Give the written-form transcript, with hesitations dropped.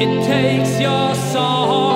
It takes your soul.